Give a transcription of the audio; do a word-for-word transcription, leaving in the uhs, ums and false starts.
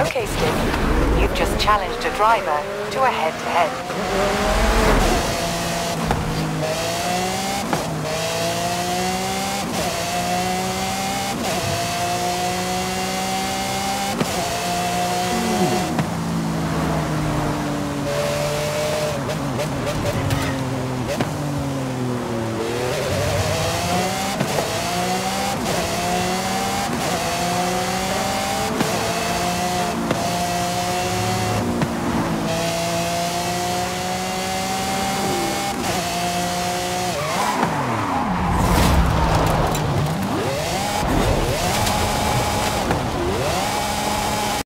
Okay, Skip. You've just challenged a driver to a head-to-head.